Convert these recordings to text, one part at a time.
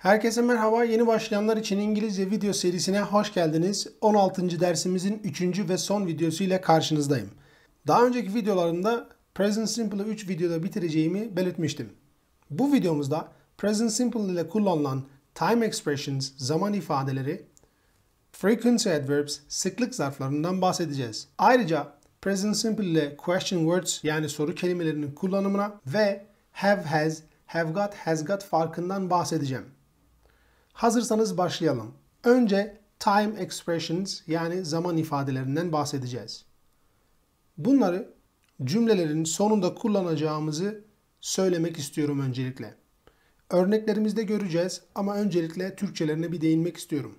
Herkese merhaba. Yeni başlayanlar için İngilizce video serisine hoş geldiniz. 16. dersimizin 3. ve son videosu ile karşınızdayım. Daha önceki videolarımda Present Simple'ı 3 videoda bitireceğimi belirtmiştim. Bu videomuzda Present Simple ile kullanılan time expressions, zaman ifadeleri, frequency adverbs, sıklık zarflarından bahsedeceğiz. Ayrıca Present Simple ile question words yani soru kelimelerinin kullanımına ve have/Has, have got/Has got farkından bahsedeceğim. Hazırsanız başlayalım. Önce time expressions yani zaman ifadelerinden bahsedeceğiz. Bunları cümlelerin sonunda kullanacağımızı söylemek istiyorum öncelikle. Örneklerimizde göreceğiz ama öncelikle Türkçelerine bir değinmek istiyorum.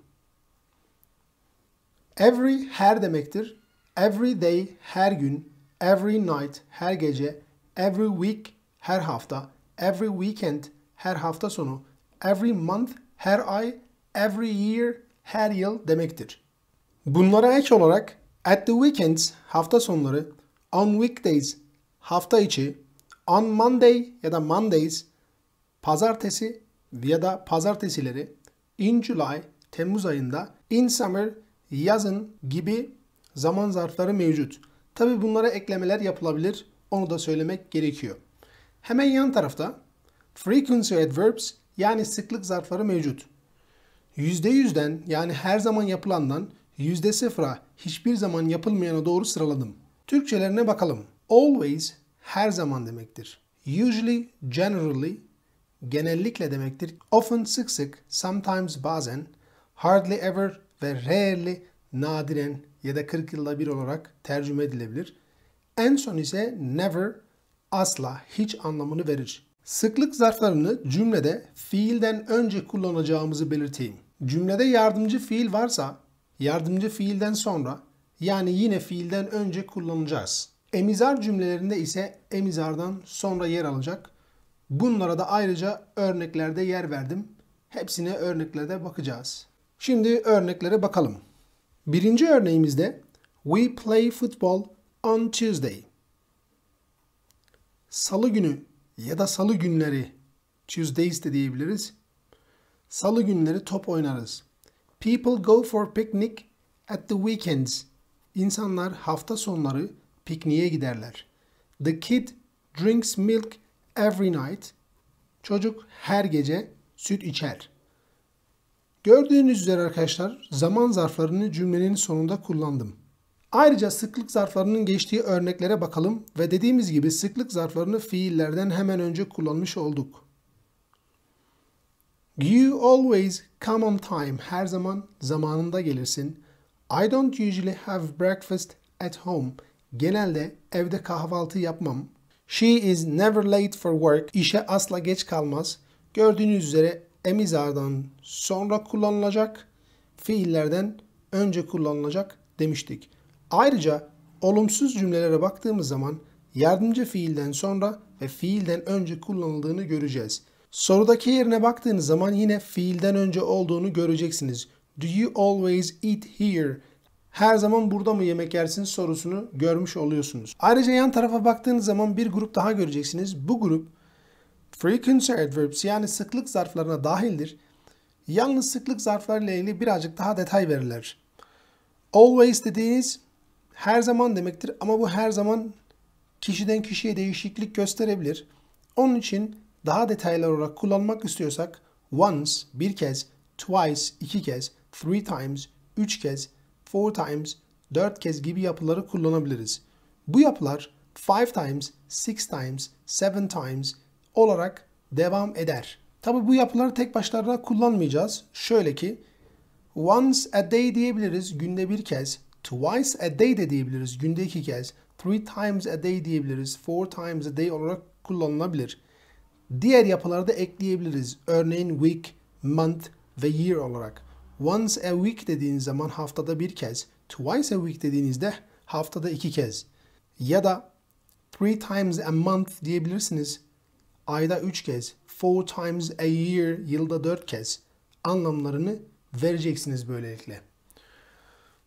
Every her demektir. Every day her gün, every night her gece, every week her hafta, every weekend her hafta sonu, every month her ay, every year her yıl demektir. Bunlara ek olarak at the weekends hafta sonları, on weekdays hafta içi, on Monday ya da Mondays pazartesi ya da pazartesileri, in July Temmuz ayında, in summer yazın gibi zaman zarfları mevcut. Tabi bunlara eklemeler yapılabilir. Onu da söylemek gerekiyor. Hemen yan tarafta frequency adverbs yani sıklık zarfları mevcut. %100'den yani her zaman yapılandan %0'a hiçbir zaman yapılmayana doğru sıraladım. Türkçelerine bakalım. Always her zaman demektir. Usually generally genellikle demektir. Often sık sık, sometimes bazen, hardly ever ve rarely nadiren ya da 40 yılda bir olarak tercüme edilebilir. En son ise never, asla, hiç anlamını verir. Sıklık zarflarını cümlede fiilden önce kullanacağımızı belirteyim. Cümlede yardımcı fiil varsa yardımcı fiilden sonra yani yine fiilden önce kullanacağız. Emizar cümlelerinde ise emizardan sonra yer alacak. Bunlara da ayrıca örneklerde yer verdim. Hepsine örneklerde bakacağız. Şimdi örneklere bakalım. Birinci örneğimizde we play football on Tuesday. Salı günü ya da salı günleri Tuesdays de diyebiliriz. Salı günleri top oynarız. People go for picnic at the weekends. İnsanlar hafta sonları pikniğe giderler. The kid drinks milk every night. Çocuk her gece süt içer. Gördüğünüz üzere arkadaşlar zaman zarflarını cümlenin sonunda kullandım. Ayrıca sıklık zarflarının geçtiği örneklere bakalım ve dediğimiz gibi sıklık zarflarını fiillerden hemen önce kullanmış olduk. You always come on time. Her zaman zamanında gelirsin. I don't usually have breakfast at home. Genelde evde kahvaltı yapmam. She is never late for work. İşe asla geç kalmaz. Gördüğünüz üzere emizardan sonra kullanılacak, fiillerden önce kullanılacak demiştik. Ayrıca olumsuz cümlelere baktığımız zaman yardımcı fiilden sonra ve fiilden önce kullanıldığını göreceğiz. Sorudaki yerine baktığınız zaman yine fiilden önce olduğunu göreceksiniz. Do you always eat here? Her zaman burada mı yemek yersiniz sorusunu görmüş oluyorsunuz. Ayrıca yan tarafa baktığınız zaman bir grup daha göreceksiniz. Bu grup frequency adverbs yani sıklık zarflarına dahildir. Yalnız sıklık zarflarıyla ilgili birazcık daha detay verirler. Always dediğiniz her zaman demektir ama bu her zaman kişiden kişiye değişiklik gösterebilir. Onun için daha detaylı olarak kullanmak istiyorsak once bir kez, twice iki kez, three times üç kez, four times dört kez gibi yapıları kullanabiliriz. Bu yapılar five times, six times, seven times olarak devam eder. Tabi bu yapıları tek başlarına kullanmayacağız. Şöyle ki once a day diyebiliriz günde bir kez, twice a day de diyebiliriz günde iki kez, three times a day diyebiliriz, four times a day olarak kullanılabilir. Diğer yapıları da ekleyebiliriz. Örneğin week, month ve year olarak. Once a week dediğiniz zaman haftada bir kez, twice a week dediğinizde haftada iki kez. Ya da three times a month diyebilirsiniz. Ayda 3 kez, 4 times a year, yılda 4 kez anlamlarını vereceksiniz böylelikle.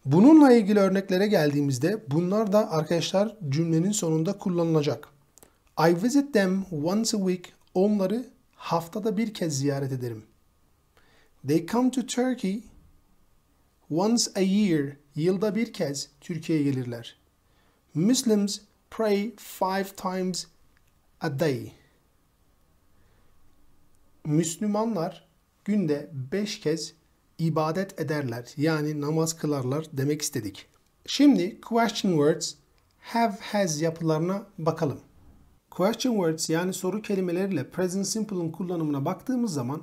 Bununla ilgili örneklere geldiğimizde bunlar da arkadaşlar cümlenin sonunda kullanılacak. I visit them once a week. Onları haftada bir kez ziyaret ederim. They come to Turkey once a year. Yılda bir kez Türkiye'ye gelirler. Muslims pray 5 times a day. Müslümanlar günde 5 kez ibadet ederler. Yani namaz kılarlar demek istedik. Şimdi question words, have has yapılarına bakalım. Question words yani soru kelimeleriyle present simple'ın kullanımına baktığımız zaman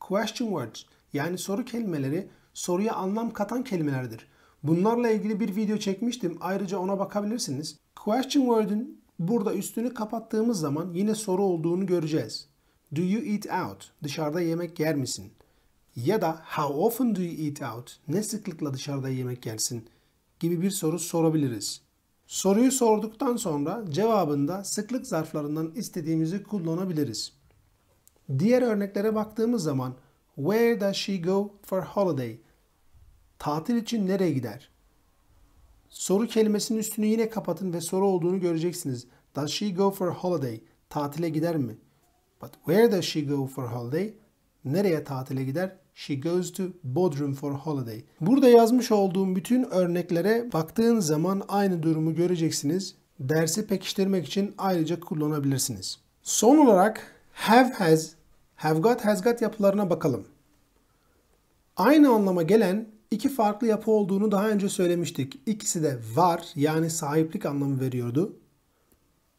question words yani soru kelimeleri soruya anlam katan kelimelerdir. Bunlarla ilgili bir video çekmiştim. Ayrıca ona bakabilirsiniz. Question word'ün burada üstünü kapattığımız zaman yine soru olduğunu göreceğiz. Do you eat out? Dışarıda yemek yer misin? Ya da how often do you eat out? Ne sıklıkla dışarıda yemek yersin? Gibi bir soru sorabiliriz. Soruyu sorduktan sonra cevabında sıklık zarflarından istediğimizi kullanabiliriz. Diğer örneklere baktığımız zaman where does she go for holiday? Tatil için nereye gider? Soru kelimesinin üstünü yine kapatın ve soru olduğunu göreceksiniz. Does she go for holiday? Tatile gider mi? But where does she go for holiday? Nereye tatile gider? She goes to Bodrum for holiday. Burada yazmış olduğum bütün örneklere baktığın zaman aynı durumu göreceksiniz. Dersi pekiştirmek için ayrıca kullanabilirsiniz. Son olarak have/has, have got/has got yapılarına bakalım. Aynı anlama gelen İki farklı yapı olduğunu daha önce söylemiştik. İkisi de var yani sahiplik anlamı veriyordu.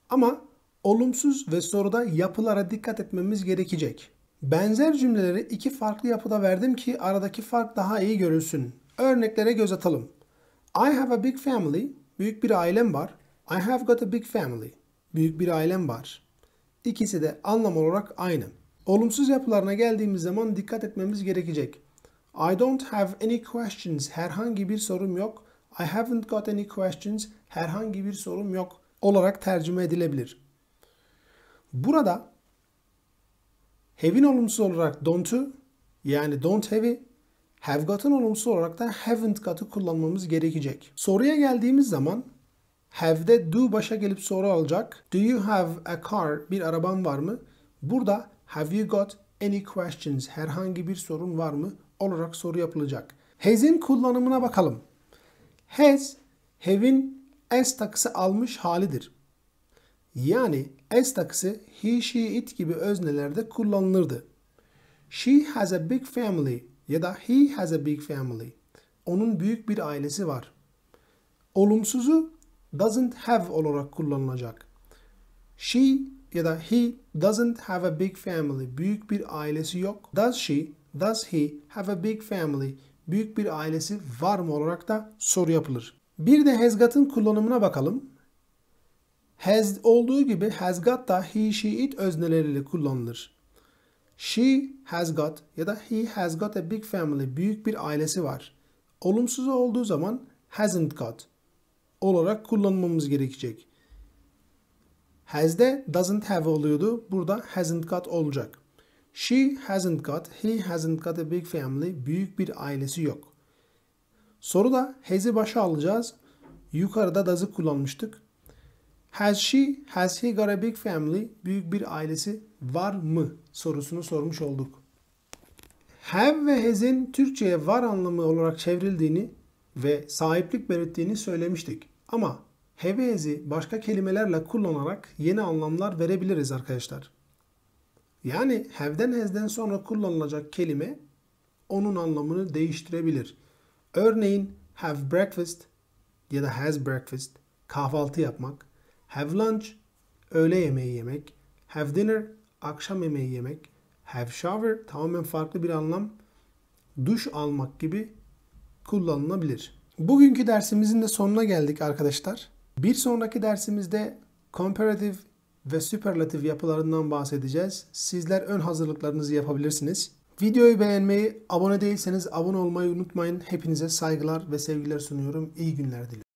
Ama olumsuz ve soruda yapılara dikkat etmemiz gerekecek. Benzer cümleleri iki farklı yapıda verdim ki aradaki fark daha iyi görülsün. Örneklere göz atalım. I have a big family. Büyük bir ailem var. I have got a big family. Büyük bir ailem var. İkisi de anlam olarak aynı. Olumsuz yapılarına geldiğimiz zaman dikkat etmemiz gerekecek. I don't have any questions. Herhangi bir sorum yok. I haven't got any questions. Herhangi bir sorum yok olarak tercüme edilebilir. Burada have'in olumsuz olarak don't'u yani don't have'i, have got'ın olumsuz olarak da haven't got'u kullanmamız gerekecek. Soruya geldiğimiz zaman have'de do başa gelip soru alacak. Do you have a car? Bir araban var mı? Burada have you got any questions? Herhangi bir sorun var mı olarak soru yapılacak. Has'in kullanımına bakalım. Has, have'in s takısı almış halidir. Yani s takısı he, she, it gibi öznelerde kullanılırdı. She has a big family ya da he has a big family. Onun büyük bir ailesi var. Olumsuzu doesn't have olarak kullanılacak. She ya da he doesn't have a big family. Büyük bir ailesi yok. Does she, does he have a big family? Büyük bir ailesi var mı olarak da soru yapılır. Bir de has got'ın kullanımına bakalım. Has olduğu gibi has got da he, she, it özneleriyle kullanılır. She has got ya da he has got a big family. Büyük bir ailesi var. Olumsuz olduğu zaman hasn't got olarak kullanmamız gerekecek. Has'de doesn't have oluyordu. Burada hasn't got olacak. She hasn't got, he hasn't got a big family. Büyük bir ailesi yok. Soruda has'i başa alacağız. Yukarıda does'ı kullanmıştık. Has she, has he got a big family? Büyük bir ailesi var mı sorusunu sormuş olduk. Have ve has'in Türkçe'ye var anlamı olarak çevrildiğini ve sahiplik belirttiğini söylemiştik. Ama have ve has'i başka kelimelerle kullanarak yeni anlamlar verebiliriz arkadaşlar. Yani have'den has'den sonra kullanılacak kelime onun anlamını değiştirebilir. Örneğin have breakfast ya da has breakfast kahvaltı yapmak, have lunch öğle yemeği yemek, have dinner akşam yemeği yemek, have shower tamamen farklı bir anlam, duş almak gibi kullanılabilir. Bugünkü dersimizin de sonuna geldik arkadaşlar. Bir sonraki dersimizde comparative ve süperlatif yapılarından bahsedeceğiz. Sizler ön hazırlıklarınızı yapabilirsiniz. Videoyu beğenmeyi, abone değilseniz abone olmayı unutmayın. Hepinize saygılar ve sevgiler sunuyorum. İyi günler diliyorum.